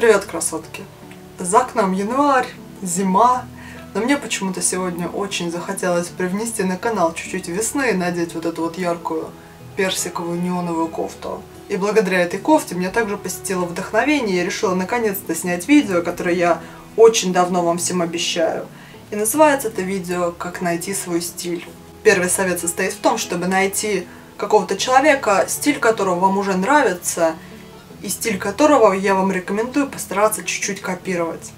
Привет, красотки! За окном январь, зима, но мне почему-то сегодня очень захотелось привнести на канал чуть-чуть весны и надеть вот эту вот яркую персиковую неоновую кофту. И благодаря этой кофте меня также посетило вдохновение, я решила наконец-то снять видео, которое я очень давно вам всем обещаю. И называется это видео «Как найти свой стиль». Первый совет состоит в том, чтобы найти какого-то человека, стиль которого вам уже нравится, и стиль которого я вам рекомендую постараться чуть-чуть копировать.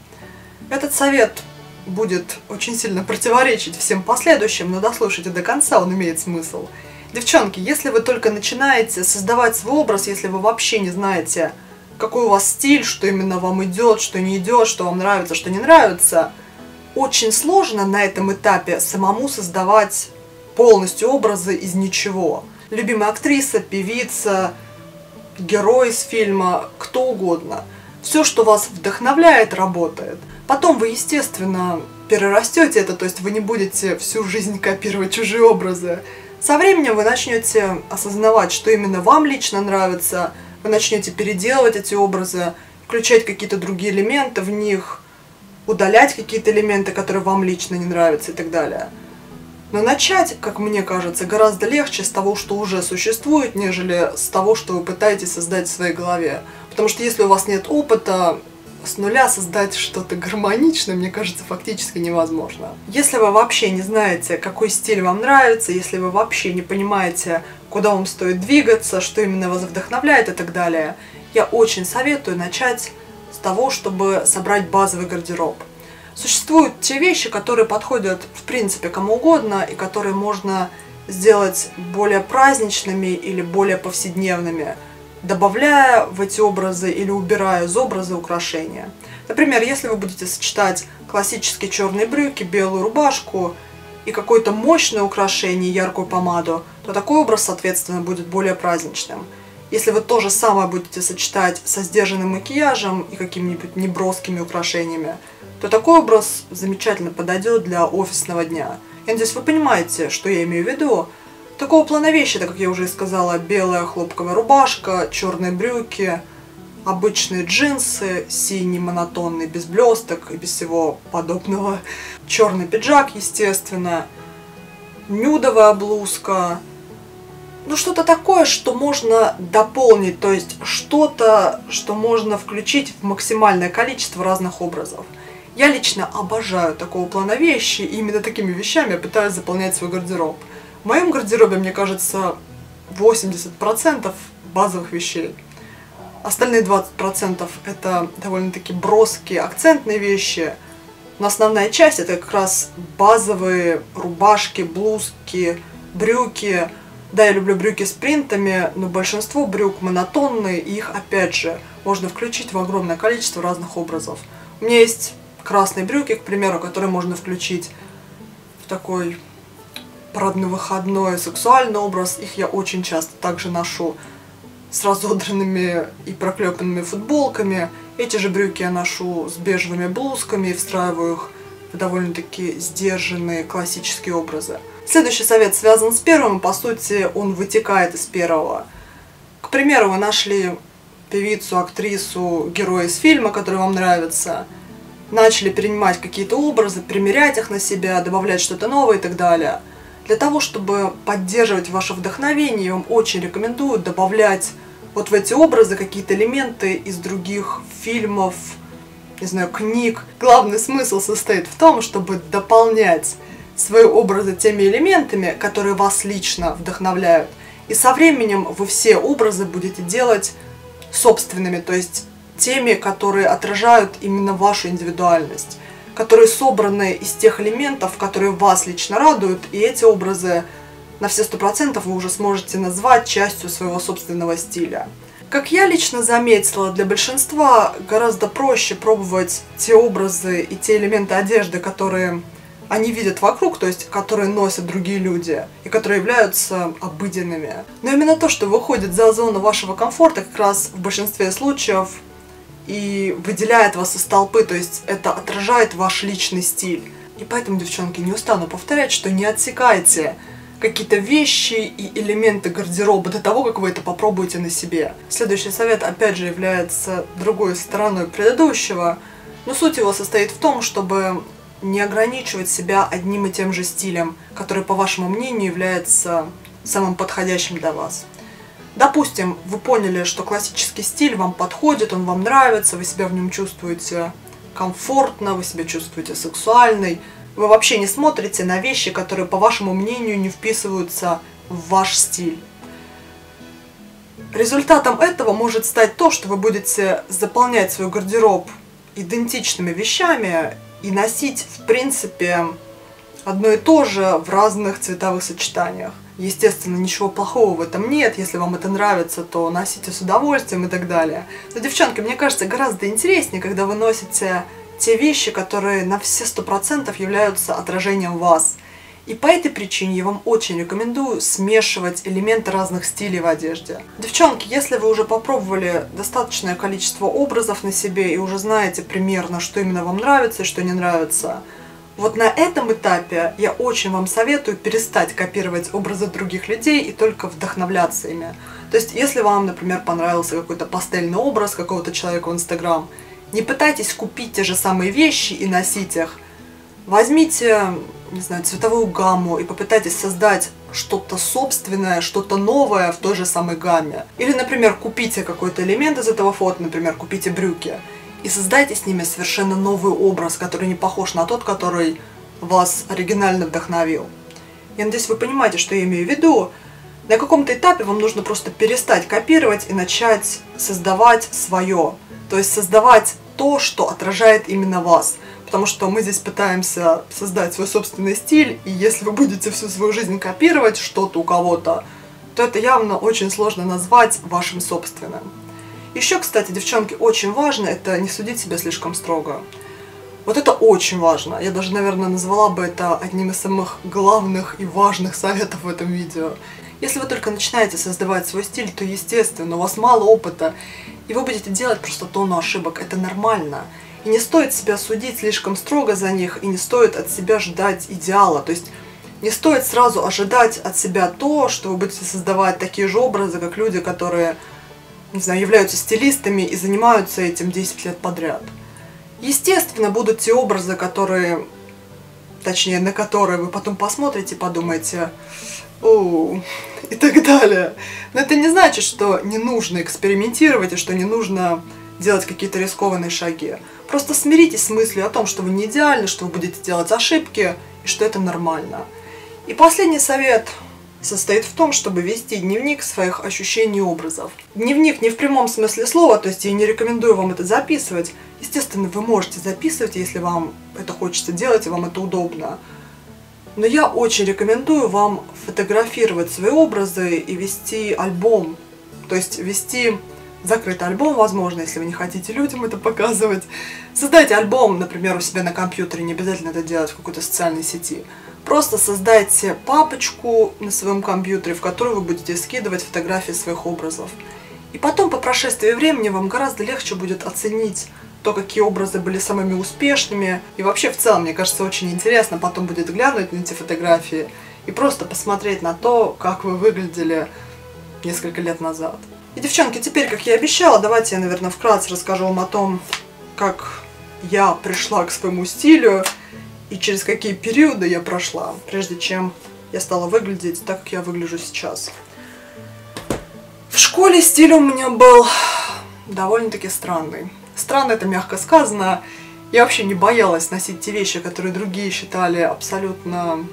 Этот совет будет очень сильно противоречить всем последующим, но дослушайте до конца, он имеет смысл. Девчонки, если вы только начинаете создавать свой образ, если вы вообще не знаете, какой у вас стиль, что именно вам идет, что не идет, что вам нравится, что не нравится, очень сложно на этом этапе самому создавать полностью образы из ничего. Любимая актриса, певица, герой из фильма, кто угодно. Все, что вас вдохновляет, работает. Потом вы, естественно, перерастете это, то есть вы не будете всю жизнь копировать чужие образы. Со временем вы начнете осознавать, что именно вам лично нравится, вы начнете переделывать эти образы, включать какие-то другие элементы в них, удалять какие-то элементы, которые вам лично не нравятся и так далее. Но начать, как мне кажется, гораздо легче с того, что уже существует, нежели с того, что вы пытаетесь создать в своей голове. Потому что если у вас нет опыта, с нуля создать что-то гармоничное, мне кажется, фактически невозможно. Если вы вообще не знаете, какой стиль вам нравится, если вы вообще не понимаете, куда вам стоит двигаться, что именно вас вдохновляет и так далее, я очень советую начать с того, чтобы собрать базовый гардероб. Существуют те вещи, которые подходят, в принципе, кому угодно, и которые можно сделать более праздничными или более повседневными, добавляя в эти образы или убирая из образа украшения. Например, если вы будете сочетать классические черные брюки, белую рубашку и какое-то мощное украшение, яркую помаду, то такой образ, соответственно, будет более праздничным. Если вы то же самое будете сочетать со сдержанным макияжем и какими-нибудь неброскими украшениями, то такой образ замечательно подойдет для офисного дня. Я надеюсь, вы понимаете, что я имею в виду. Такого плана вещи, так как я уже и сказала, белая хлопковая рубашка, черные брюки, обычные джинсы, синий монотонный без блесток и без всего подобного, черный пиджак, естественно, нюдовая блузка. Ну, что-то такое, что можно дополнить, то есть что-то, что можно включить в максимальное количество разных образов. Я лично обожаю такого плана вещи, и именно такими вещами я пытаюсь заполнять свой гардероб. В моем гардеробе, мне кажется, 80% базовых вещей. Остальные 20% это довольно-таки броские, акцентные вещи. Но основная часть это как раз базовые рубашки, блузки, брюки. Да, я люблю брюки с принтами, но большинство брюк монотонные, и их, опять же, можно включить в огромное количество разных образов. У меня есть красные брюки, к примеру, которые можно включить в такой парадно-выходной сексуальный образ. Их я очень часто также ношу с разодранными и проклепанными футболками. Эти же брюки я ношу с бежевыми блузками и встраиваю их в довольно-таки сдержанные классические образы. Следующий совет связан с первым, по сути, он вытекает из первого. К примеру, вы нашли певицу, актрису, героя из фильма, который вам нравится, начали перенимать какие-то образы, примерять их на себя, добавлять что-то новое и так далее. Для того, чтобы поддерживать ваше вдохновение, я вам очень рекомендую добавлять вот в эти образы какие-то элементы из других фильмов, не знаю, книг. Главный смысл состоит в том, чтобы дополнять свои образы теми элементами, которые вас лично вдохновляют. И со временем вы все образы будете делать собственными, то есть теми, которые отражают именно вашу индивидуальность, которые собраны из тех элементов, которые вас лично радуют, и эти образы на все 100% вы уже сможете назвать частью своего собственного стиля. Как я лично заметила, для большинства гораздо проще пробовать те образы и те элементы одежды, которые они видят вокруг, то есть которые носят другие люди и которые являются обыденными. Но именно то, что выходит за зону вашего комфорта, как раз в большинстве случаев и выделяет вас из толпы, то есть это отражает ваш личный стиль. И поэтому, девчонки, не устану повторять, что не отсекайте какие-то вещи и элементы гардероба до того, как вы это попробуете на себе. Следующий совет, опять же, является другой стороной предыдущего, но суть его состоит в том, чтобы не ограничивать себя одним и тем же стилем, который, по вашему мнению, является самым подходящим для вас. Допустим, вы поняли, что классический стиль вам подходит, он вам нравится, вы себя в нем чувствуете комфортно, вы себя чувствуете сексуальной, вы вообще не смотрите на вещи, которые, по вашему мнению, не вписываются в ваш стиль. Результатом этого может стать то, что вы будете заполнять свой гардероб идентичными вещами и носить, в принципе, одно и то же в разных цветовых сочетаниях. Естественно, ничего плохого в этом нет, если вам это нравится, то носите с удовольствием и так далее. Но, девчонки, мне кажется, гораздо интереснее, когда вы носите те вещи, которые на все 100% являются отражением вас. И по этой причине я вам очень рекомендую смешивать элементы разных стилей в одежде. Девчонки, если вы уже попробовали достаточное количество образов на себе и уже знаете примерно, что именно вам нравится и что не нравится, вот на этом этапе я очень вам советую перестать копировать образы других людей и только вдохновляться ими. То есть, если вам, например, понравился какой-то пастельный образ какого-то человека в Инстаграм, не пытайтесь купить те же самые вещи и носить их. Возьмите, не знаю, цветовую гамму и попытайтесь создать что-то собственное, что-то новое в той же самой гамме. Или, например, купите какой-то элемент из этого фото, например, купите брюки. И создайте с ними совершенно новый образ, который не похож на тот, который вас оригинально вдохновил. Я надеюсь, вы понимаете, что я имею в виду. На каком-то этапе вам нужно просто перестать копировать и начать создавать свое. То есть создавать то, что отражает именно вас. Потому что мы здесь пытаемся создать свой собственный стиль, и если вы будете всю свою жизнь копировать что-то у кого-то, то это явно очень сложно назвать вашим собственным. Еще, кстати, девчонки, очень важно это не судить себя слишком строго. Вот это очень важно. Я даже, наверное, назвала бы это одним из самых главных и важных советов в этом видео. Если вы только начинаете создавать свой стиль, то, естественно, у вас мало опыта, и вы будете делать просто тонну ошибок. Это нормально. И не стоит себя судить слишком строго за них, и не стоит от себя ждать идеала. То есть не стоит сразу ожидать от себя то, что вы будете создавать такие же образы, как люди, которые, не знаю, являются стилистами и занимаются этим 10 лет подряд. Естественно, будут те образы, которые, точнее, на которые вы потом посмотрите и подумаете, оу, и так далее. Но это не значит, что не нужно экспериментировать и что не нужно делать какие-то рискованные шаги. Просто смиритесь с мыслью о том, что вы не идеальны, что вы будете делать ошибки и что это нормально. И последний совет состоит в том, чтобы вести дневник своих ощущений и образов. Дневник не в прямом смысле слова, то есть я не рекомендую вам это записывать. Естественно, вы можете записывать, если вам это хочется делать и вам это удобно. Но я очень рекомендую вам фотографировать свои образы и вести альбом. То есть вести закрытый альбом, возможно, если вы не хотите людям это показывать. Создайте альбом, например, у себя на компьютере, не обязательно это делать в какой-то социальной сети. Просто создайте папочку на своем компьютере, в которую вы будете скидывать фотографии своих образов. И потом, по прошествии времени, вам гораздо легче будет оценить то, какие образы были самыми успешными. И вообще, в целом, мне кажется, очень интересно потом будет глянуть на эти фотографии и просто посмотреть на то, как вы выглядели несколько лет назад. И, девчонки, теперь, как я и обещала, давайте я, наверное, вкратце расскажу вам о том, как я пришла к своему стилю и через какие периоды я прошла, прежде чем я стала выглядеть так, как я выгляжу сейчас. В школе стиль у меня был довольно-таки странный. Странно, это мягко сказано. Я вообще не боялась носить те вещи, которые другие считали абсолютно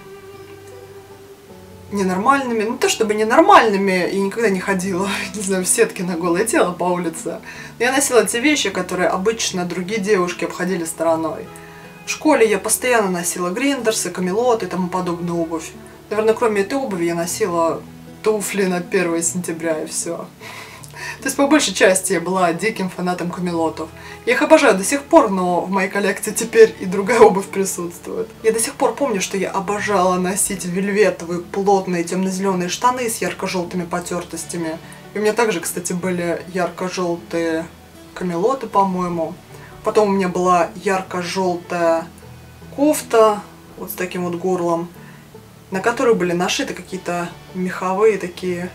ненормальными. Ну, то чтобы ненормальными, я никогда не ходила, не знаю, в сетке на голое тело по улице. Но я носила те вещи, которые обычно другие девушки обходили стороной. В школе я постоянно носила гриндерсы, камелоты и тому подобную обувь. Наверное, кроме этой обуви я носила туфли на 1 сентября и все. То есть, по большей части, я была диким фанатом камелотов. Я их обожаю до сих пор, но в моей коллекции теперь и другая обувь присутствует. Я до сих пор помню, что я обожала носить вельветовые, плотные, темно-зеленые штаны с ярко-желтыми потертостями. И у меня также, кстати, были ярко-желтые камелоты, по-моему. Потом у меня была ярко-желтая кофта, вот с таким вот горлом. на которую были нашиты какие-то меховые такие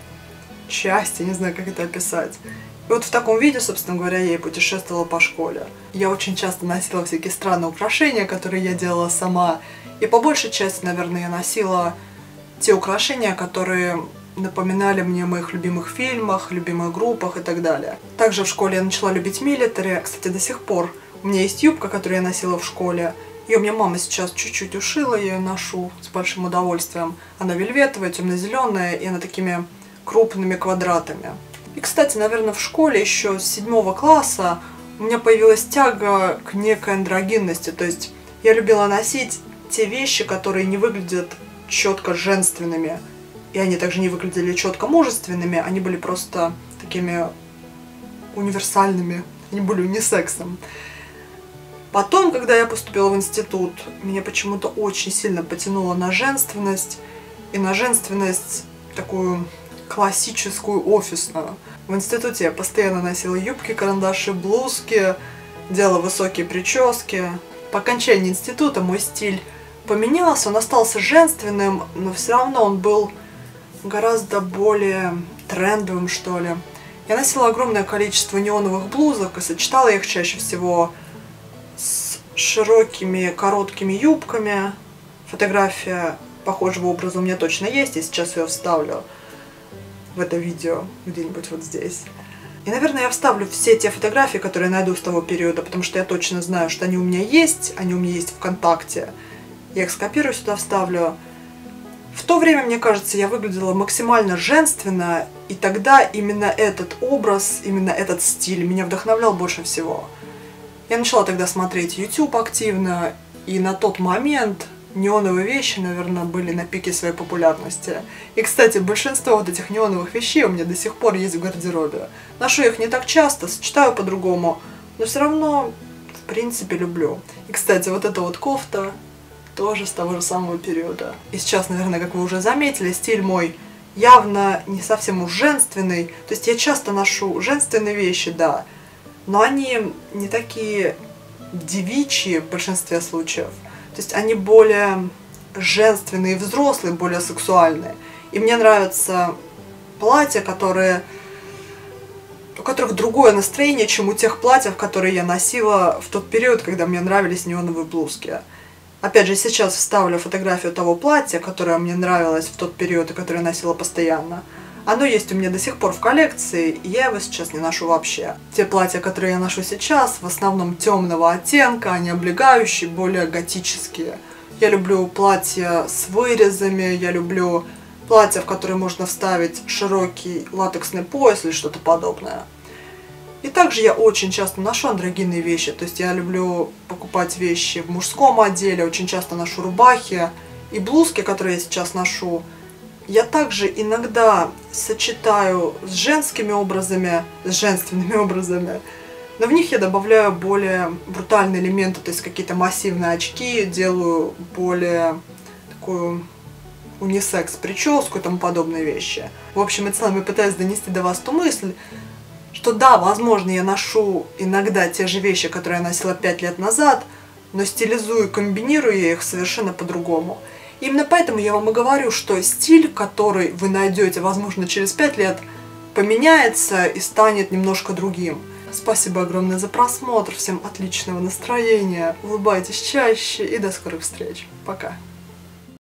части, не знаю, как это описать. И вот в таком виде, собственно говоря, я и путешествовала по школе. Я очень часто носила всякие странные украшения, которые я делала сама. И по большей части, наверное, я носила те украшения, которые напоминали мне о моих любимых фильмах, любимых группах и так далее. Также в школе я начала любить милитари. Кстати, до сих пор у меня есть юбка, которую я носила в школе. Ее мне мама сейчас чуть-чуть ушила, я ее ношу с большим удовольствием. Она вельветовая, темно-зеленая, и она такими крупными квадратами. И, кстати, наверное, в школе еще с 7 класса у меня появилась тяга к некой андрогинности. То есть я любила носить те вещи, которые не выглядят четко женственными. И они также не выглядели четко мужественными, они были просто такими универсальными, они были унисексом. Потом, когда я поступила в институт, меня почему-то очень сильно потянуло на женственность, и на женственность такую классическую, офисную. В институте я постоянно носила юбки, карандаши, блузки, делала высокие прически. По окончании института мой стиль поменялся, он остался женственным, но все равно он был гораздо более трендовым, что ли. Я носила огромное количество неоновых блузок и сочетала их чаще всего с широкими короткими юбками. Фотография похожего образа у меня точно есть, и сейчас ее вставлю в это видео где-нибудь вот здесь. И, наверное, я вставлю все те фотографии, которые я найду с того периода, потому что я точно знаю, что они у меня есть ВКонтакте. Я их скопирую сюда, вставлю. В то время, мне кажется, я выглядела максимально женственно, и тогда именно этот образ, именно этот стиль меня вдохновлял больше всего. Я начала тогда смотреть YouTube активно, и на тот момент неоновые вещи, наверное, были на пике своей популярности. И, кстати, большинство вот этих неоновых вещей у меня до сих пор есть в гардеробе. Ношу их не так часто, сочетаю по-другому, но все равно, в принципе, люблю. И, кстати, вот эта вот кофта тоже с того же самого периода. И сейчас, наверное, как вы уже заметили, стиль мой явно не совсем уж женственный. То есть я часто ношу женственные вещи, да, но они не такие девичьи в большинстве случаев. То есть они более женственные, взрослые, более сексуальные. И мне нравятся платья, у которых другое настроение, чем у тех платьев, которые я носила в тот период, когда мне нравились неоновые блузки. Опять же, сейчас вставлю фотографию того платья, которое мне нравилось в тот период и которое я носила постоянно. Оно есть у меня до сих пор в коллекции, и я его сейчас не ношу вообще. Те платья, которые я ношу сейчас, в основном темного оттенка, они облегающие, более готические. Я люблю платья с вырезами, я люблю платья, в которые можно вставить широкий латексный пояс или что-то подобное. И также я очень часто ношу андрогинные вещи, то есть я люблю покупать вещи в мужском отделе, очень часто ношу рубахи и блузки, которые я сейчас ношу. Я также иногда сочетаю с женскими образами, с женственными образами, но в них я добавляю более брутальные элементы, то есть какие-то массивные очки, делаю более такую унисекс прическу и тому подобные вещи. В общем и целом я пытаюсь донести до вас ту мысль, что да, возможно, я ношу иногда те же вещи, которые я носила 5 лет назад, но стилизую и комбинирую я их совершенно по-другому. Именно поэтому я вам и говорю, что стиль, который вы найдете, возможно, через 5 лет, поменяется и станет немножко другим. Спасибо огромное за просмотр, всем отличного настроения, улыбайтесь чаще и до скорых встреч. Пока!